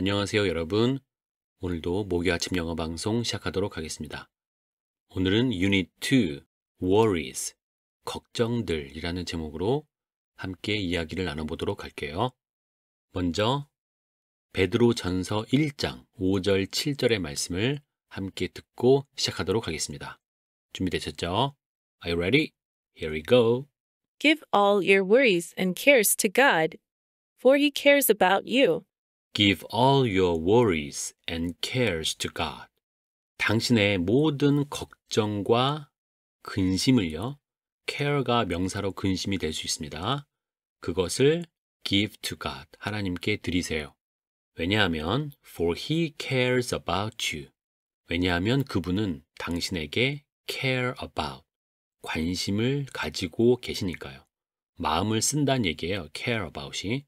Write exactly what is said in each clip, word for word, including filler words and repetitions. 안녕하세요 여러분. 오늘도 모기 아침 영어 방송 시작하도록 하겠습니다. 오늘은 유닛 투 Worries, 걱정들이라는 제목으로 함께 이야기를 나눠보도록 할게요. 먼저 베드로 전서 일 장 오 절 칠 절의 말씀을 함께 듣고 시작하도록 하겠습니다. 준비되셨죠? Are you ready? Here we go. Give all your worries and cares to God, for He cares about you. Give all your worries and cares to God. 당신의 모든 걱정과 근심을요. care가 명사로 근심이 될 수 있습니다. 그것을 give to God, 하나님께 드리세요. 왜냐하면 for He cares about you. 왜냐하면 그분은 당신에게 care about, 관심을 가지고 계시니까요. 마음을 쓴다는 얘기예요. care about이.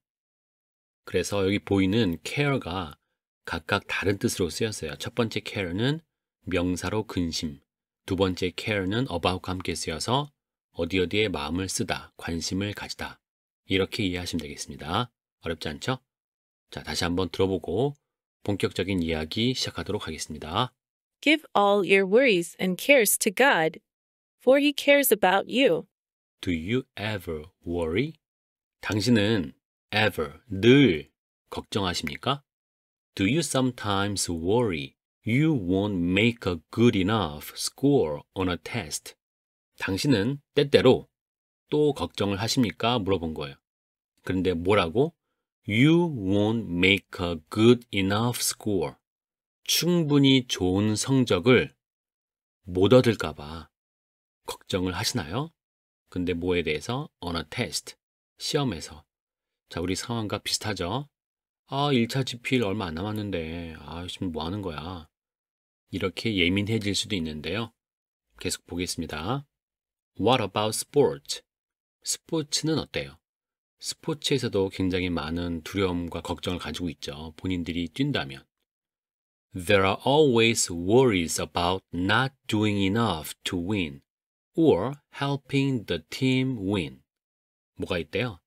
그래서 여기 보이는 care가 각각 다른 뜻으로 쓰였어요. 첫 번째 care는 명사로 근심, 두 번째 care는 about과 함께 쓰여서 어디 어디에 마음을 쓰다, 관심을 가지다, 이렇게 이해하시면 되겠습니다. 어렵지 않죠? 자, 다시 한번 들어보고 본격적인 이야기 시작하도록 하겠습니다. Give all your worries and cares to God, for He cares about you. Do you ever worry? 당신은 ever, 늘 걱정하십니까? Do you sometimes worry you won't make a good enough score on a test? 당신은 때때로 또 걱정을 하십니까? 물어본 거예요. 그런데 뭐라고? You won't make a good enough score. 충분히 좋은 성적을 못 얻을까 봐 걱정을 하시나요? 근데 뭐에 대해서? on a test, 시험에서. 자, 우리 상황과 비슷하죠? 아, 일 차 지필 얼마 안 남았는데, 아, 지금 뭐 하는 거야? 이렇게 예민해질 수도 있는데요. 계속 보겠습니다. What about sports? 스포츠는 어때요? 스포츠에서도 굉장히 많은 두려움과 걱정을 가지고 있죠. 본인들이 뛴다면. There are always worries about not doing enough to win or helping the team win. 뭐가 있대요?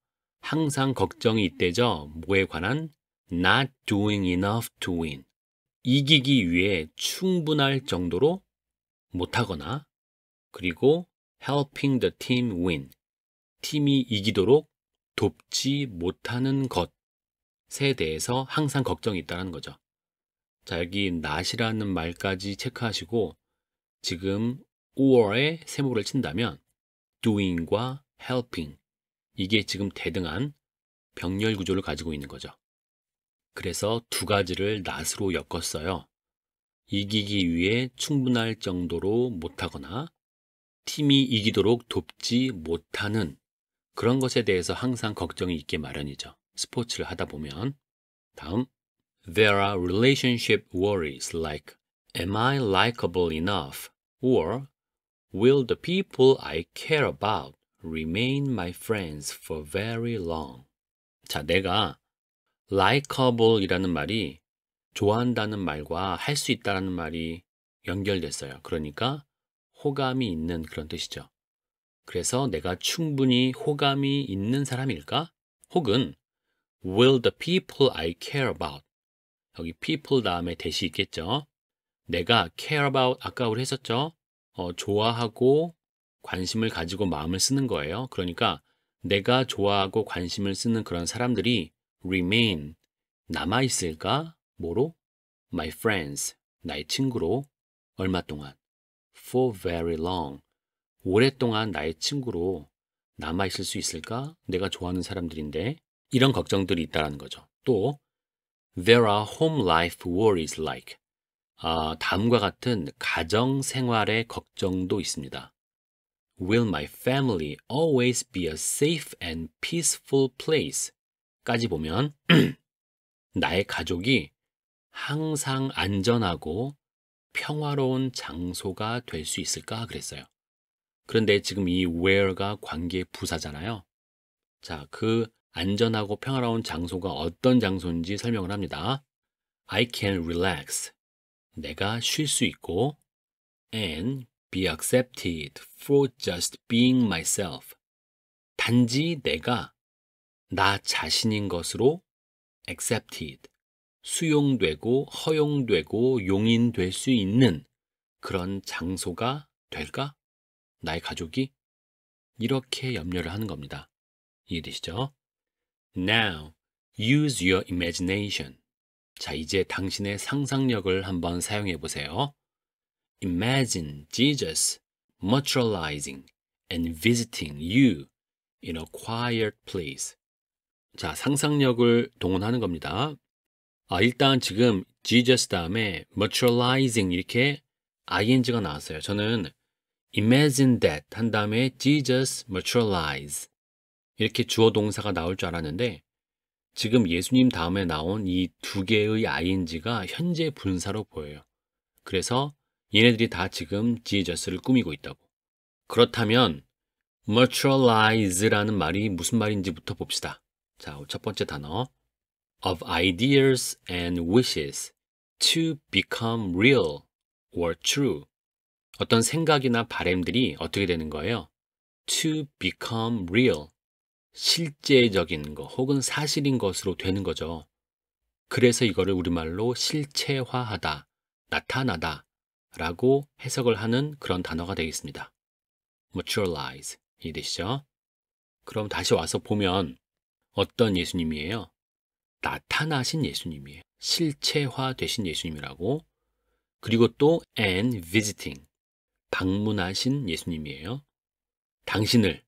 항상 걱정이 있대죠. 뭐에 관한? Not doing enough to win. 이기기 위해 충분할 정도로 못하거나, 그리고 helping the team win. 팀이 이기도록 돕지 못하는 것에 대해서 항상 걱정이 있다는 거죠. 자, 여기 not이라는 말까지 체크하시고 지금 or에 세모를 친다면 doing과 helping. 이게 지금 대등한 병렬 구조를 가지고 있는 거죠. 그래서 두 가지를 not으로 엮었어요. 이기기 위해 충분할 정도로 못하거나 팀이 이기도록 돕지 못하는 그런 것에 대해서 항상 걱정이 있게 마련이죠. 스포츠를 하다 보면. 다음. There are relationship worries like Am I likable enough? Or Will the people I care about remain my friends for very long. 자, 내가 likeable 이라는 말이 좋아한다는 말과 할 수 있다는 말이 연결됐어요. 그러니까 호감이 있는 그런 뜻이죠. 그래서 내가 충분히 호감이 있는 사람일까? 혹은 will the people I care about. 여기 people 다음에 대시 있겠죠. 내가 care about, 아까 우리 했었죠. 어, 좋아하고 관심을 가지고 마음을 쓰는 거예요. 그러니까 내가 좋아하고 관심을 쓰는 그런 사람들이 remain, 남아있을까? 뭐로? My friends, 나의 친구로 얼마 동안? For very long, 오랫동안 나의 친구로 남아있을 수 있을까? 내가 좋아하는 사람들인데 이런 걱정들이 있다는 거죠. 또 There are home life worries like 아, 다음과 같은 가정생활의 걱정도 있습니다. Will my family always be a safe and peaceful place? 까지 보면 나의 가족이 항상 안전하고 평화로운 장소가 될 수 있을까 그랬어요. 그런데 지금 이 where가 관계 부사잖아요. 자, 그 안전하고 평화로운 장소가 어떤 장소인지 설명을 합니다. I can relax. 내가 쉴 수 있고 and be accepted for just being myself. 단지 내가 나 자신인 것으로 accepted, 수용되고 허용되고 용인될 수 있는 그런 장소가 될까? 나의 가족이? 이렇게 염려를 하는 겁니다. 이해되시죠? Now, use your imagination. 자, 이제 당신의 상상력을 한번 사용해 보세요. Imagine Jesus materializing and visiting you in a quiet place. 자, 상상력을 동원하는 겁니다. 아, 일단 지금 Jesus 다음에 materializing 이렇게 아이엔지가 나왔어요. 저는 imagine that 한 다음에 Jesus materialize 이렇게 주어 동사가 나올 줄 알았는데 지금 예수님 다음에 나온 이 두 개의 아이엔지가 현재 분사로 보여요. 그래서 얘네들이 다 지금 Jesus를 꾸미고 있다고. 그렇다면 materialize라는 말이 무슨 말인지부터 봅시다. 자, 첫 번째 단어 of ideas and wishes to become real or true. 어떤 생각이나 바램들이 어떻게 되는 거예요? to become real. 실제적인 것 혹은 사실인 것으로 되는 거죠. 그래서 이거를 우리말로 실체화하다, 나타나다 라고 해석을 하는 그런 단어가 되겠습니다. materialize. 이해되시죠? 그럼 다시 와서 보면 어떤 예수님이에요? 나타나신 예수님이에요. 실체화되신 예수님이라고. 그리고 또 and visiting. 방문하신 예수님이에요. 당신을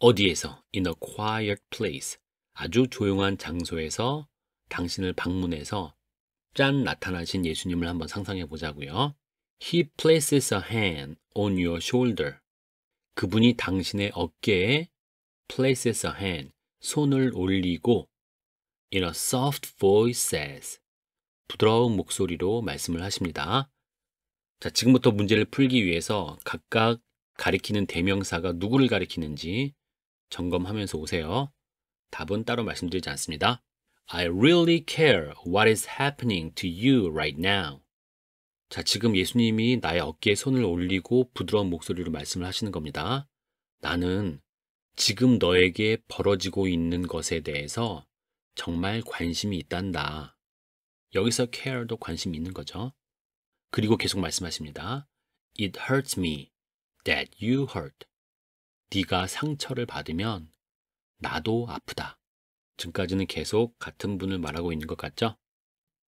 어디에서? In a quiet place. 아주 조용한 장소에서 당신을 방문해서 짠 나타나신 예수님을 한번 상상해 보자고요. He places a hand on your shoulder. 그분이 당신의 어깨에 places a hand, 손을 올리고 in a soft voice says, 부드러운 목소리로 말씀을 하십니다. 자, 지금부터 문제를 풀기 위해서 각각 가리키는 대명사가 누구를 가리키는지 점검하면서 오세요. 답은 따로 말씀드리지 않습니다. I really care what is happening to you right now. 자, 지금 예수님이 나의 어깨에 손을 올리고 부드러운 목소리로 말씀을 하시는 겁니다. 나는 지금 너에게 벌어지고 있는 것에 대해서 정말 관심이 있단다. 여기서 care도 관심이 있는 거죠. 그리고 계속 말씀하십니다. It hurts me that you hurt. 네가 상처를 받으면 나도 아프다. 지금까지는 계속 같은 분을 말하고 있는 것 같죠?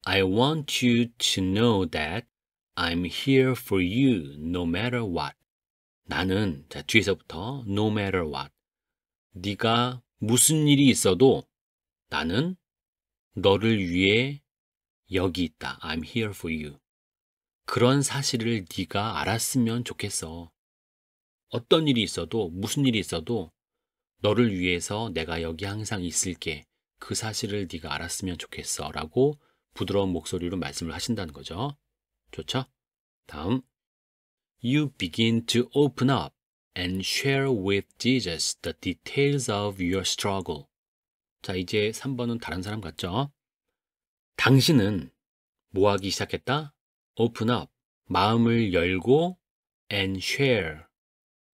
I want you to know that I'm here for you no matter what. 나는, 자, 뒤에서부터 no matter what. 네가 무슨 일이 있어도 나는 너를 위해 여기 있다. I'm here for you. 그런 사실을 네가 알았으면 좋겠어. 어떤 일이 있어도 무슨 일이 있어도 너를 위해서 내가 여기 항상 있을게. 그 사실을 네가 알았으면 좋겠어 라고 부드러운 목소리로 말씀을 하신다는 거죠. 좋죠? 다음 You begin to open up and share with Jesus the details of your struggle. 자, 이제 삼 번은 다른 사람 같죠? 당신은 뭐 하기 시작했다? Open up. 마음을 열고 and share.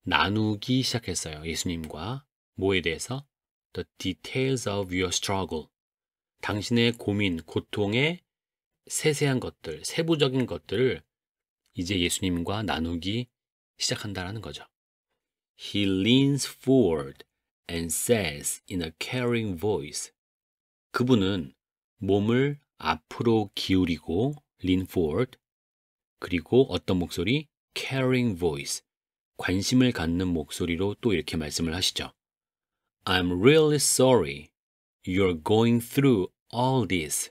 나누기 시작했어요. 예수님과 뭐에 대해서? The details of your struggle. 당신의 고민, 고통의 세세한 것들, 세부적인 것들을 이제 예수님과 나누기 시작한다라는 거죠. He leans forward and says in a caring voice. 그분은 몸을 앞으로 기울이고 lean forward 그리고 어떤 목소리? caring voice. 관심을 갖는 목소리로 또 이렇게 말씀을 하시죠. I'm really sorry you're going through all this.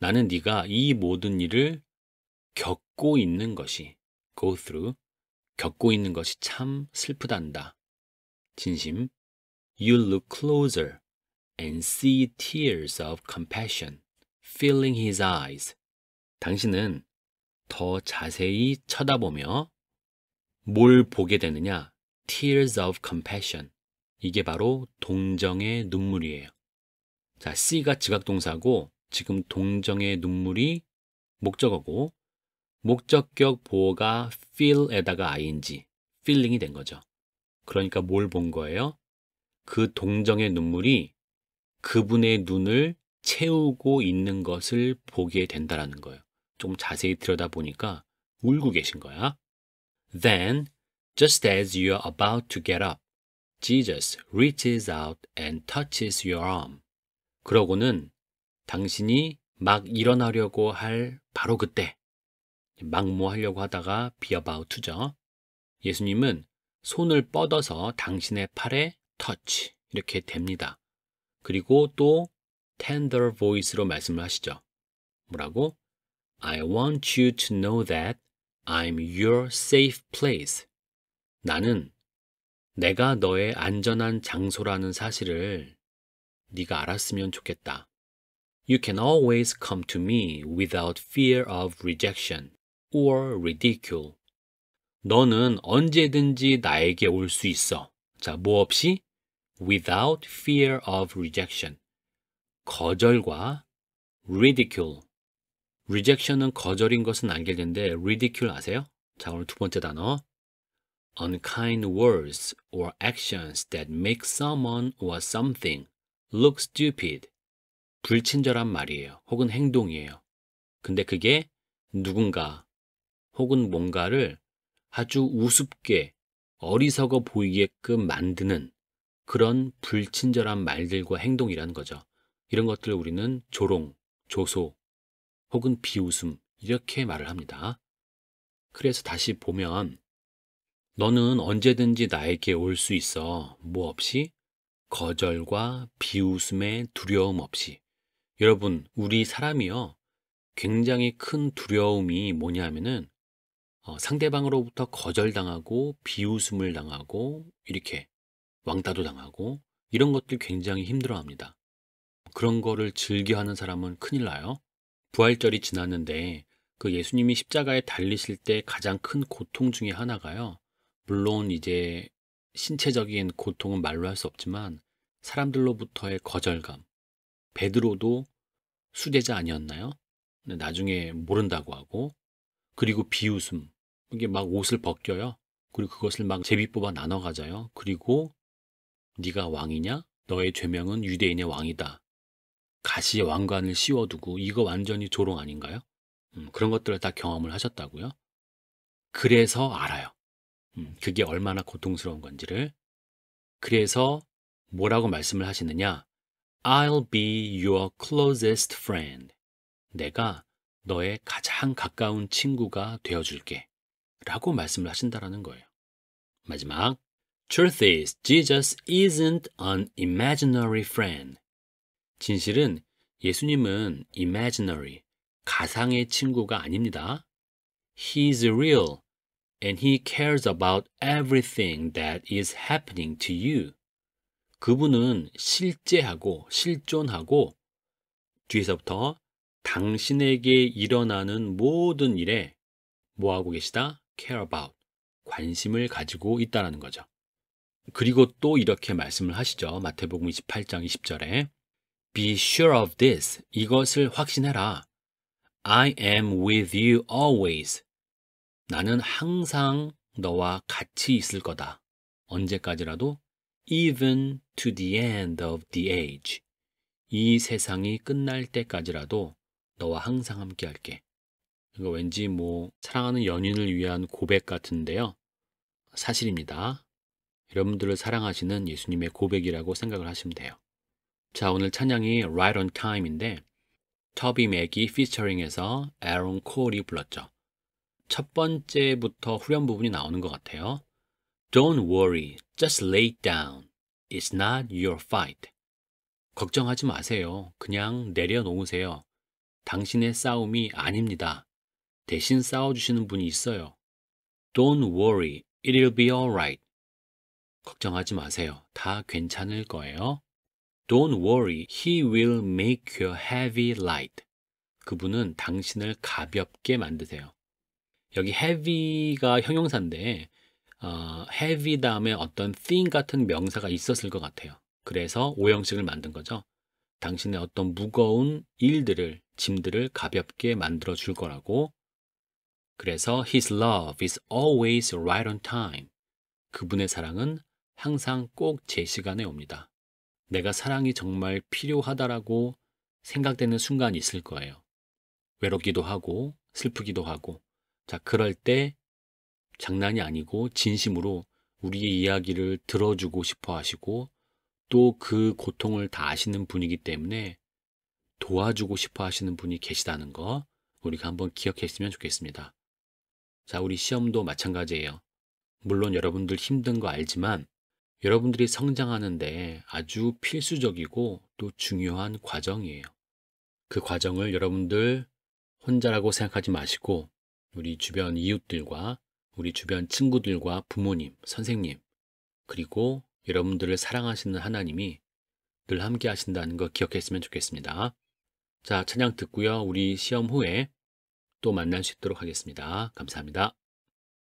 나는 네가 이 모든 일을 겪고 있는 것이, go through, 겪고 있는 것이 참 슬프단다. 진심, you look closer and see tears of compassion filling his eyes. 당신은 더 자세히 쳐다보며 뭘 보게 되느냐? Tears of compassion. 이게 바로 동정의 눈물이에요. 자, see가 지각동사고 지금 동정의 눈물이 목적어고 목적격 보어가 feel에다가 ing, feeling이 된 거죠. 그러니까 뭘 본 거예요? 그 동정의 눈물이 그분의 눈을 채우고 있는 것을 보게 된다라는 거예요. 좀 자세히 들여다보니까 울고 계신 거야. Then, just as you are about to get up, Jesus reaches out and touches your arm. 그러고는 당신이 막 일어나려고 할 바로 그때, 막 뭐 하려고 하다가 be about to죠. 예수님은 손을 뻗어서 당신의 팔에 touch 이렇게 됩니다. 그리고 또 tender voice로 말씀을 하시죠. 뭐라고? I want you to know that I'm your safe place. 나는 내가 너의 안전한 장소라는 사실을 네가 알았으면 좋겠다. You can always come to me without fear of rejection or ridicule. 너는 언제든지 나에게 올 수 있어. 자, 뭐 없이? Without fear of rejection. 거절과 ridicule. rejection은 거절인 것은 알게 되는데 ridicule 아세요? 자, 오늘 두 번째 단어. unkind words or actions that make someone or something look stupid. 불친절한 말이에요. 혹은 행동이에요. 근데 그게 누군가 혹은 뭔가를 아주 우습게 어리석어 보이게끔 만드는 그런 불친절한 말들과 행동이라는 거죠. 이런 것들을 우리는 조롱, 조소 혹은 비웃음 이렇게 말을 합니다. 그래서 다시 보면 너는 언제든지 나에게 올 수 있어. 뭐 없이? 거절과 비웃음의 두려움 없이. 여러분, 우리 사람이요. 굉장히 큰 두려움이 뭐냐면은 어, 상대방으로부터 거절당하고 비웃음을 당하고 이렇게 왕따도 당하고 이런 것들 굉장히 힘들어합니다. 그런 거를 즐겨하는 사람은 큰일 나요. 부활절이 지났는데 그 예수님이 십자가에 달리실 때 가장 큰 고통 중에 하나가요. 물론 이제 신체적인 고통은 말로 할 수 없지만 사람들로부터의 거절감. 베드로도 수제자 아니었나요? 근데 나중에 모른다고 하고, 그리고 비웃음. 이게 막 옷을 벗겨요. 그리고 그것을 막 제비 뽑아 나눠 가져요. 그리고 네가 왕이냐? 너의 죄명은 유대인의 왕이다. 가시에 왕관을 씌워두고 이거 완전히 조롱 아닌가요? 음, 그런 것들을 다 경험을 하셨다고요? 그래서 알아요. 음, 그게 얼마나 고통스러운 건지를. 그래서 뭐라고 말씀을 하시느냐? I'll be your closest friend. 내가 너의 가장 가까운 친구가 되어줄게. 라고 말씀을 하신다라는 거예요. 마지막, Truth is, Jesus isn't an imaginary friend. 진실은 예수님은 imaginary, 가상의 친구가 아닙니다. He's real, and he cares about everything that is happening to you. 그분은 실제하고 실존하고 뒤에서부터 당신에게 일어나는 모든 일에 뭐하고 계시다? care about, 관심을 가지고 있다는 거죠. 그리고 또 이렇게 말씀을 하시죠. 마태복음 이십팔 장 이십 절에 Be sure of this. 이것을 확신해라. I am with you always. 나는 항상 너와 같이 있을 거다. 언제까지라도 even to the end of the age. 이 세상이 끝날 때까지라도 너와 항상 함께 할게. 이거 왠지 뭐 사랑하는 연인을 위한 고백 같은데요. 사실입니다. 여러분들을 사랑하시는 예수님의 고백이라고 생각을 하시면 돼요. 자, 오늘 찬양이 Right on Time인데 터비 맥이 피처링에서 에런 콜이 불렀죠. 첫 번째부터 후렴 부분이 나오는 것 같아요. Don't worry, just lay down. It's not your fight. 걱정하지 마세요. 그냥 내려놓으세요. 당신의 싸움이 아닙니다. 대신 싸워주시는 분이 있어요. Don't worry, it'll be alright. 걱정하지 마세요. 다 괜찮을 거예요. Don't worry, he will make your heavy light. 그분은 당신을 가볍게 만드세요. 여기 heavy가 형용사인데 어, heavy 다음에 어떤 thing 같은 명사가 있었을 것 같아요. 그래서 오형식을 만든 거죠. 당신의 어떤 무거운 일들을, 짐들을 가볍게 만들어 줄 거라고. 그래서 his love is always right on time. 그분의 사랑은 항상 꼭 제 시간에 옵니다. 내가 사랑이 정말 필요하다라고 생각되는 순간이 있을 거예요. 외롭기도 하고 슬프기도 하고. 자, 그럴 때 장난이 아니고 진심으로 우리의 이야기를 들어주고 싶어 하시고 또 그 고통을 다 아시는 분이기 때문에 도와주고 싶어 하시는 분이 계시다는 거 우리가 한번 기억했으면 좋겠습니다. 자, 우리 시험도 마찬가지예요. 물론 여러분들 힘든 거 알지만 여러분들이 성장하는데 아주 필수적이고 또 중요한 과정이에요. 그 과정을 여러분들 혼자라고 생각하지 마시고 우리 주변 이웃들과 우리 주변 친구들과 부모님, 선생님, 그리고 여러분들을 사랑하시는 하나님이 늘 함께 하신다는 거 기억했으면 좋겠습니다. 자, 찬양 듣고요. 우리 시험 후에 또 만날 수 있도록 하겠습니다. 감사합니다.